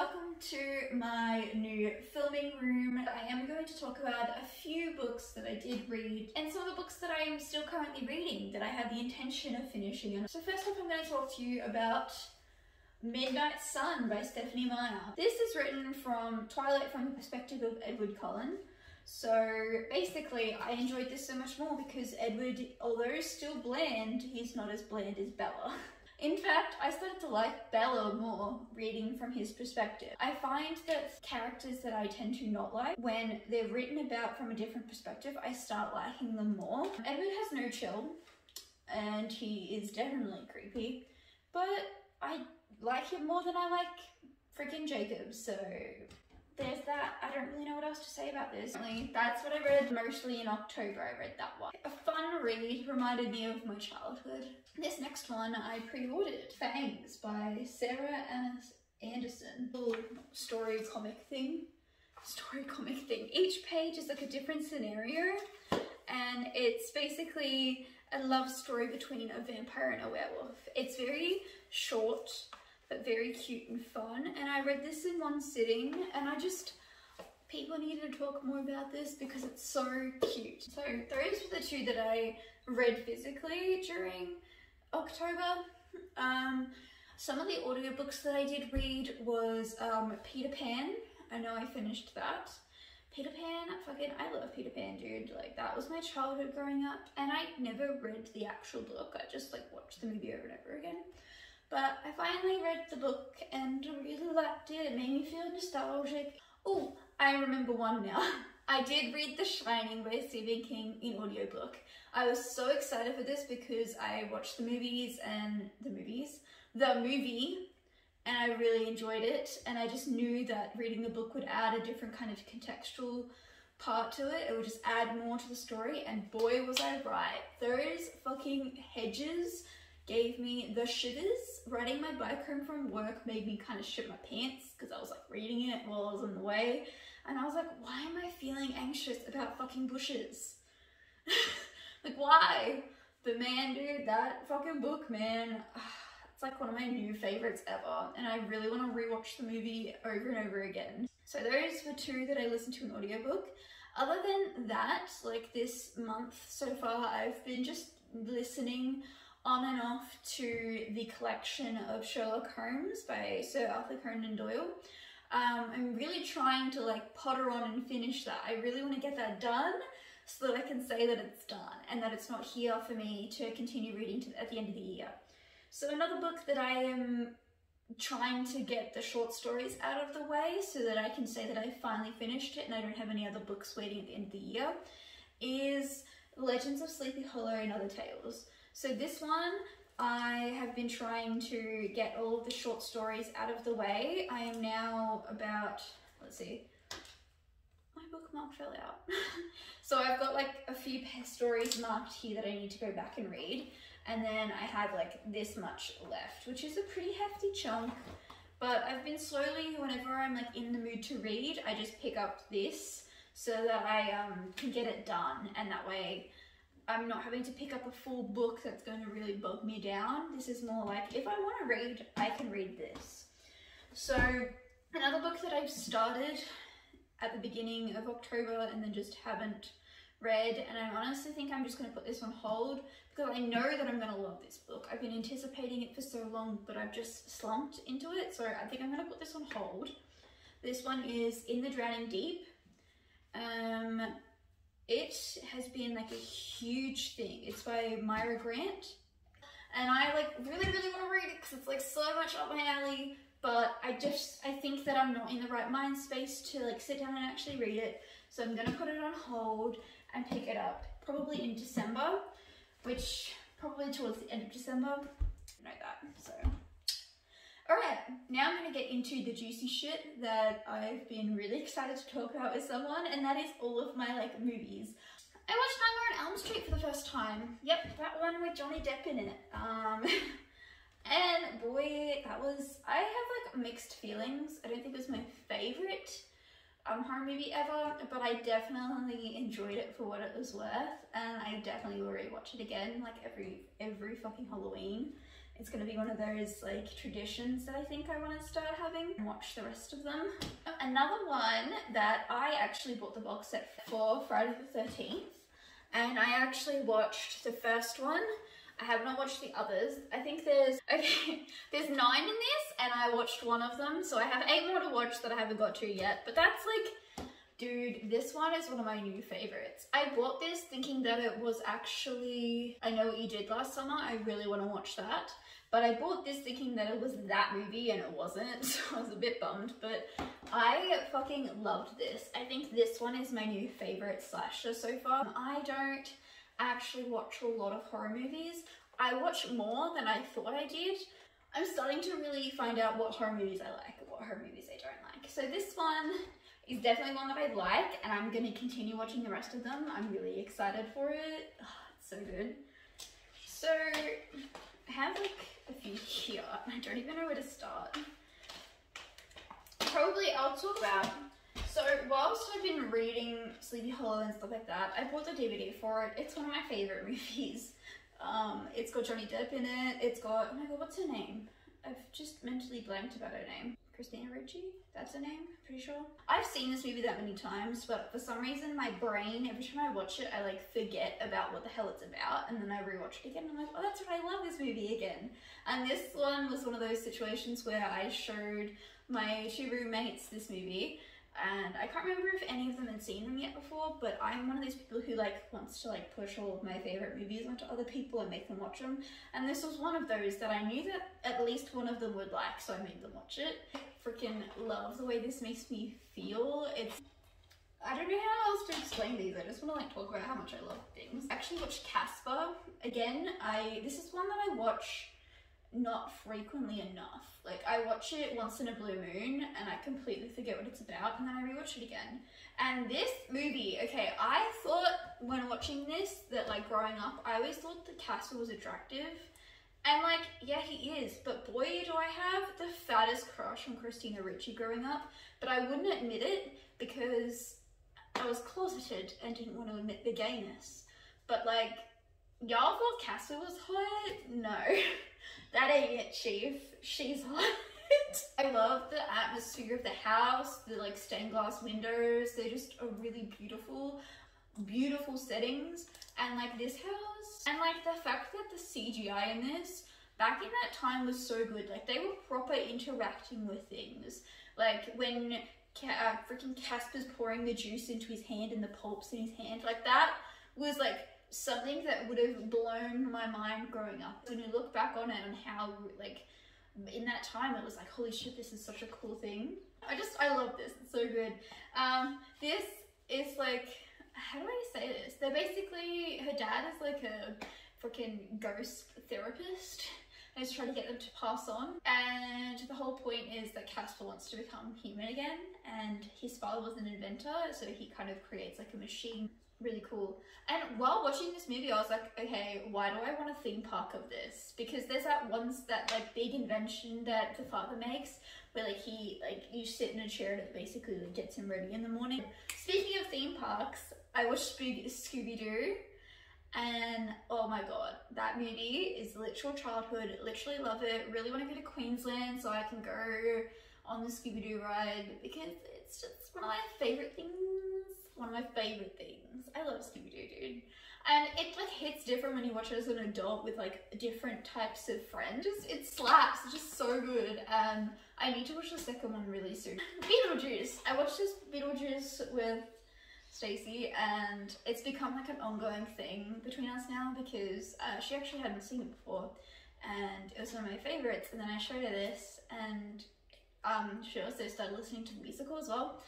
welcome to my new filming room. I am going to talk about a few books that I did read and some of the books that I am still currently reading that I have the intention of finishing. So first up, I'm going to talk to you about Midnight Sun by Stephanie Meyer. This is written from Twilight from the perspective of Edward Cullen. So basically, I enjoyed this so much more because Edward, although still bland, he's not as bland as Bella. In fact, I started to like Bella more reading from his perspective. I find that characters that I tend to not like, when they're written about from a different perspective, I start liking them more. Edward has no chill, and he is definitely creepy, but I like him more than I like freaking Jacob, so there's that. I don't really know what else to say about this. That's what I read mostly in October. I read that one. A fun read, reminded me of my childhood. This next one I pre-ordered. Fangs by Sarah Anderson. Little story comic thing. Each page is like a different scenario, and it's basically a love story between a vampire and a werewolf. It's very short, but very cute and fun, and I read this in one sitting, and people needed to talk more about this because it's so cute. So those were the two that I read physically during October. Some of the audiobooks that I did read was Peter Pan. I know I finished that. Peter Pan, fucking I love Peter Pan, dude. Like, that was my childhood growing up, and I never read the actual book. I just like watched the movie over and over again. But I finally read the book and really liked it. It made me feel nostalgic. Oh, I remember one now. I did read The Shining by Stephen King in audiobook. I was so excited for this because I watched the movies and the movie, and I really enjoyed it. And I just knew that reading the book would add a different kind of contextual part to it. It would just add more to the story, and boy was I right. Those fucking hedges gave me the shivers. Riding my bike home from work made me kind of shit my pants because I was like reading it while I was on the way, and I was like, why am I feeling anxious about fucking bushes? Like, why? But man, dude, that fucking book, man, it's like one of my new favorites ever, and I really want to rewatch the movie over and over again. So those were two that I listened to in audiobook. Other than that, like, this month so far, I've been just listening on and off to the collection of Sherlock Holmes by Sir Arthur Conan Doyle. I'm really trying to like potter on and finish that. I really want to get that done so that I can say that it's done and that it's not here for me to continue reading at the end of the year. So another book that I am trying to get the short stories out of the way so that I can say that I finally finished it and I don't have any other books waiting at the end of the year is Legends of Sleepy Hollow and Other Tales. So this one, I have been trying to get all of the short stories out of the way. I am now about, let's see, my bookmark fell out. So I've got like a few stories marked here that I need to go back and read. And then I have like this much left, which is a pretty hefty chunk. But I've been slowly, whenever I'm like in the mood to read, I just pick up this so that I can get it done, and that way I'm not having to pick up a full book that's going to really bog me down. This is more like, if I want to read, I can read this. So another book that I've started at the beginning of October and then just haven't read, and I honestly think I'm just going to put this on hold because I know that I'm going to love this book. I've been anticipating it for so long, but I've just slumped into it, so I think I'm going to put this on hold. This one is In the Drowning Deep. It has been like a huge thing. It's by Myra Grant, and I like really want to read it because it's like so much up my alley, but I think that I'm not in the right mind space to like sit down and actually read it, so I'm gonna put it on hold and pick it up probably in December, which probably towards the end of December. I know that, so. Alright, now I'm going to get into the juicy shit that I've been really excited to talk about with someone, and that is all of my, like, movies. I watched Nightmare on Elm Street for the first time. Yep, that one with Johnny Depp in it. And boy, that was, I have, like, mixed feelings. I don't think it was my favourite horror movie ever, but I definitely enjoyed it for what it was worth, and I definitely will rewatch it again, like, every fucking Halloween. It's gonna be one of those like traditions that I think I want to start having and watch the rest of them. Another one that I actually bought the box set for Friday the 13th, and I actually watched the first one. I have not watched the others. I think there's 9 in this and I watched one of them, so I have 8 more to watch that I haven't got to yet, but that's like, dude, this one is one of my new favorites. I bought this thinking that it was actually I Know What You Did Last Summer. I really want to watch that, but I bought this thinking that it was that movie and it wasn't, so I was a bit bummed, but I fucking loved this. I think this one is my new favorite slasher so far. I don't actually watch a lot of horror movies. I watch more than I thought I did. I'm starting to really find out what horror movies I like and what horror movies I don't like. So this one is definitely one that I like, and I'm gonna continue watching the rest of them. I'm really excited for it. Oh, it's so good. So I have like a few here and I don't even know where to start. Probably I'll talk about, so whilst I've been reading Sleepy Hollow and stuff like that, I bought the DVD for it. It's one of my favourite movies. It's got Johnny Depp in it. It's got, oh my god, what's her name? I've just mentally blanked about her name. Christina Ricci? That's her name, I'm pretty sure. I've seen this movie that many times, but for some reason my brain, every time I watch it, I like forget about what the hell it's about, and then I rewatch it again and I'm like, oh, that's right, I love this movie again. And this one was one of those situations where I showed my 2 roommates this movie, and I can't remember if any of them had seen them yet before, but I'm one of these people who like wants to like push all of my favorite movies onto other people and make them watch them, and this was one of those that I knew that at least one of them would like, so I made them watch it. Freaking love the way this makes me feel. It's, I don't know how else to explain these. I just want to like talk about how much I love things. I actually watched Casper again. This is one that I watch not frequently enough. Like, I watch it once in a blue moon and I completely forget what it's about, and then I rewatch it again. And this movie, okay, I thought when watching this that like growing up I always thought that Casper was attractive, and like, yeah, he is, but boy do I have the fattest crush on Christina Ricci growing up, but I wouldn't admit it because I was closeted and didn't want to admit the gayness. But like, y'all thought Casper was hot? No. That ain't it, chief. She's hot. I love the atmosphere of the house, the like stained glass windows. They're just a really beautiful, beautiful settings. And like this house, and like the fact that the CGI in this, back in that time, was so good. Like, they were proper interacting with things. Like when freaking Casper's pouring the juice into his hand and the pulp's in his hand, like that was like something that would have blown my mind growing up. When you look back on it and how like in that time it was like, holy shit, this is such a cool thing. I love this, it's so good. This is like, how do I say this? They're basically, her dad is like a freaking ghost therapist and he's trying to get them to pass on, and the whole point is that Casper wants to become human again, and his father was an inventor, so he kind of creates like a machine. Really cool. And while watching this movie I was like, okay, why do I want a theme park of this? Because there's that like big invention that the father makes where like he like, you sit in a chair and it basically like gets him ready in the morning. Speaking of theme parks, I watched Scooby-Doo, and oh my god, that movie is literal childhood. Literally love it. Really want to go to Queensland so I can go on the Scooby-Doo ride because it's just one of my favorite things. I love Scooby-Doo, dude. And it like hits different when you watch it as an adult with like different types of friends. It slaps, it's just so good. I need to watch the second one really soon. Beetlejuice. I watched this Beetlejuice with Stacey, and it's become like an ongoing thing between us now because she actually hadn't seen it before and it was one of my favorites, and then I showed her this, and she also started listening to the musical as well.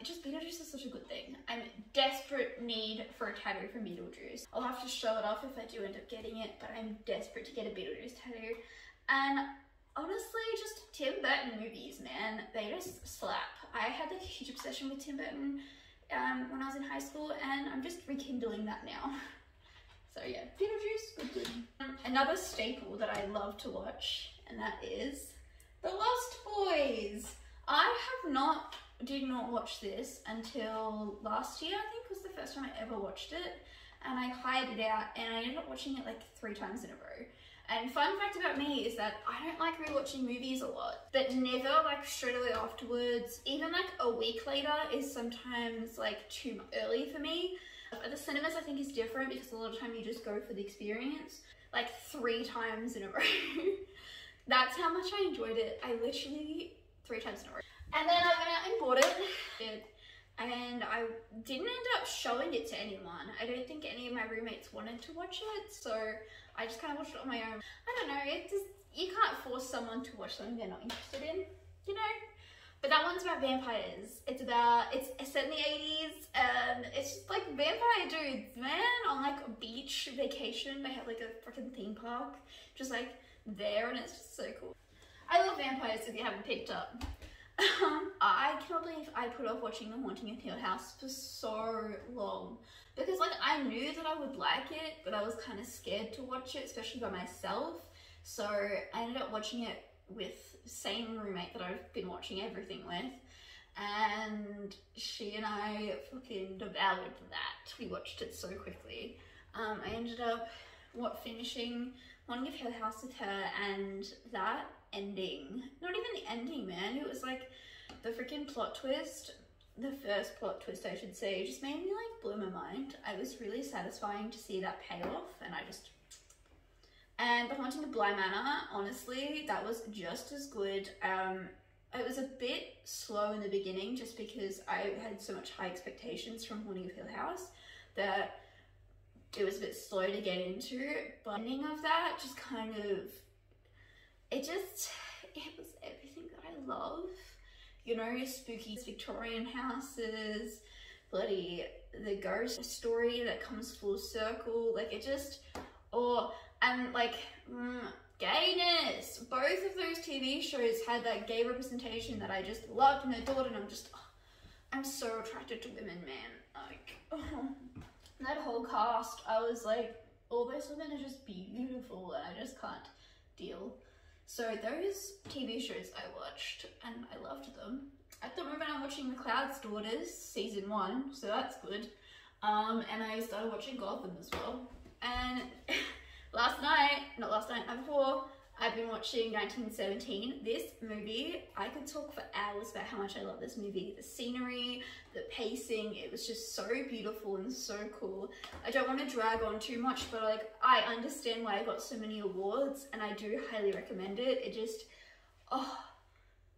It just, Beetlejuice is such a good thing. I'm desperate need for a tattoo from Beetlejuice. I'll have to show it off if I do end up getting it, but I'm desperate to get a Beetlejuice tattoo. And honestly, just Tim Burton movies, man, they just slap. I had like a huge obsession with Tim Burton when I was in high school, and I'm just rekindling that now. So yeah, Beetlejuice, good. Another staple that I love to watch, and that is The Lost Boys. I have not did not watch this until last year, I think was the first time I ever watched it, and I hired it out and I ended up watching it like 3 times in a row, And fun fact about me is that I don't like rewatching movies a lot, but never like straight away afterwards. Even like a week later is sometimes like too early for me. At the cinemas I think is different because a lot of time you just go for the experience, like 3 times in a row. That's how much I enjoyed it. I literally 3 times in a row. And then I went out and bought it. And I didn't end up showing it to anyone. I don't think any of my roommates wanted to watch it, so I just kind of watched it on my own. I don't know, it just, you can't force someone to watch something they're not interested in, you know? But that one's about vampires. It's set in the 80s, and it's just like vampire dudes, man, on like a beach vacation. They have like a freaking theme park, just like there, and it's just so cool. I love vampires if you haven't picked up. I cannot believe I put off watching The Haunting of Hill House for so long, because like I knew that I would like it, but I was kind of scared to watch it, especially by myself. So I ended up watching it with the same roommate that I've been watching everything with, and she and I fucking devoured that. We watched it so quickly. I ended up finishing Haunting of Hill House with her, and that ending, not even the ending, man, it was like the freaking plot twist, the first plot twist I should say, just made me like blow my mind. It was really satisfying to see that payoff, and The Haunting of Bly Manor, honestly, that was just as good. It was a bit slow in the beginning just because I had so much high expectations from Haunting of Hill House that it was a bit slow to get into, but the ending of that just kind of, it was everything that I love. You know, your spooky Victorian houses, bloody, the ghost story that comes full circle, like it just, and like, gayness. Both of those TV shows had that gay representation that I just loved and adored, and I'm just, I'm so attracted to women, man. Like, that whole cast, I was like, all those women are just beautiful and I just can't deal. So those TV shows I watched, and I loved them. At the moment I'm watching McCloud's Daughters, season 1, so that's good. And I started watching Gotham as well. And not last night, the night before, I've been watching 1917. This movie, I could talk for hours about how much I love this movie. The scenery, the pacing, it was just so beautiful and so cool. I don't want to drag on too much, but like I understand why I got so many awards, and I do highly recommend it. It just,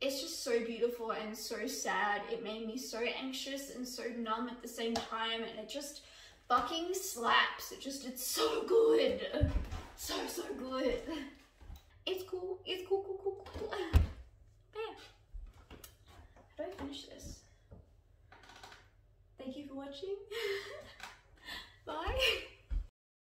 it's just so beautiful and so sad. It made me so anxious and so numb at the same time, and it just fucking slaps. It's so good. So good. It's cool, it's cool. Yeah. How do I finish this? Thank you for watching.